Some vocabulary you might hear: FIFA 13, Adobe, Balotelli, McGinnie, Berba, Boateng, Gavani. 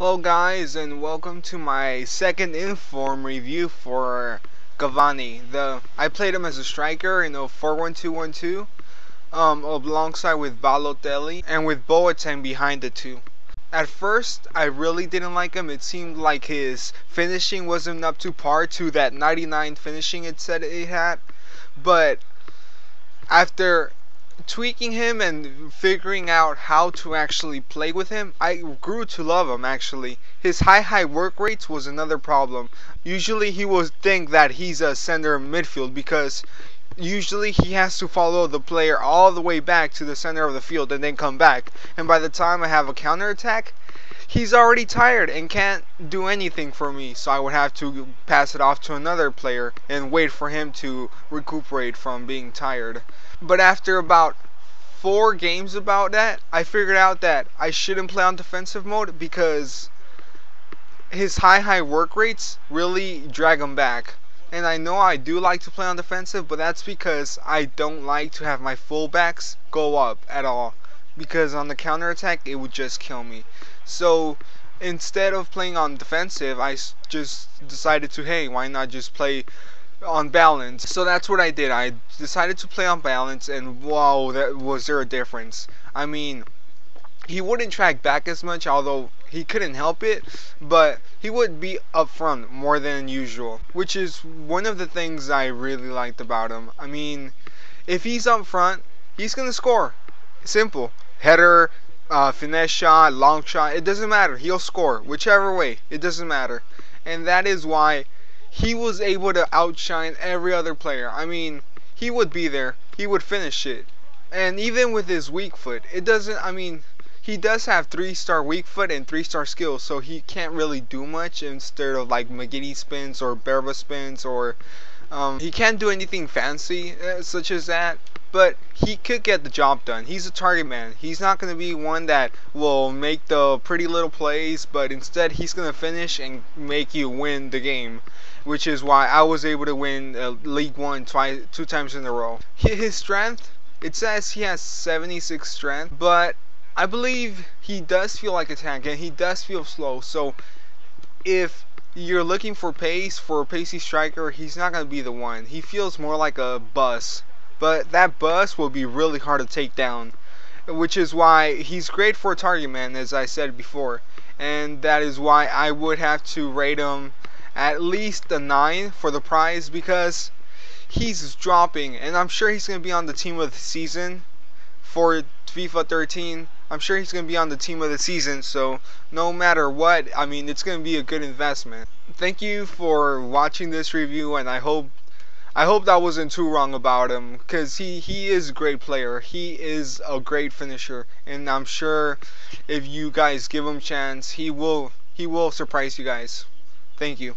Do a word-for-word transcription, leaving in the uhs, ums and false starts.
Hello guys, and welcome to my second inform review for Gavani. The I played him as a striker in oh four one two one two, um, alongside with Balotelli and with Boateng behind the two. At first, I really didn't like him. It seemed like his finishing wasn't up to par to that ninety-nine finishing it said it had. But after tweaking him and figuring out how to actually play with him, I grew to love him actually. His high high work rates was another problem. Usually he would think that he's a center midfield because usually he has to follow the player all the way back to the center of the field and then come back. And by the time I have a counterattack, he's already tired and can't do anything for me. So I would have to pass it off to another player and wait for him to recuperate from being tired. But after about four games about that, I figured out that I shouldn't play on defensive mode because his high high work rates really drag him back. And I know I do like to play on defensive, but that's because I don't like to have my fullbacks go up at all, because on the counterattack it would just kill me. So instead of playing on defensive, I just decided to, hey, why not just play on balance? So that's what I did. I decided to play on balance, and wow, that was there a difference. I mean, he wouldn't track back as much, although he couldn't help it, but he would be up front more than usual, which is one of the things I really liked about him. I mean, if he's up front, he's gonna score. Simple. Header, uh, finesse shot, long shot, it doesn't matter. He'll score whichever way, it doesn't matter. And that is why he was able to outshine every other player. I mean, he would be there, he would finish it. And even with his weak foot, it doesn't, I mean, he does have three star weak foot and three star skill, so he can't really do much instead of like McGinnie spins or Berba spins, or um, he can't do anything fancy uh, such as that. But he could get the job done. He's a target man. He's not going to be one that will make the pretty little plays, but instead he's going to finish and make you win the game, which is why I was able to win uh, League One twice, two times in a row. His strength, it says he has seventy-six strength, but I believe he does feel like a tank and he does feel slow. So if you're looking for pace, for a pacey striker, he's not going to be the one. He feels more like a bus. But that bus will be really hard to take down, which is why he's great for a target man, as I said before. And that is why I would have to rate him at least a nine for the prize, because he's dropping. And I'm sure he's going to be on the team of the season for FIFA thirteen. I'm sure he's going to be on the team of the season. So no matter what, I mean, it's going to be a good investment. Thank you for watching this review, and I hope I hope that wasn't too wrong about him, because he, he is a great player. He is a great finisher, and I'm sure if you guys give him a chance, he will he will surprise you guys. Thank you.